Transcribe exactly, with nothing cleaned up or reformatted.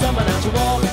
somebody that you want.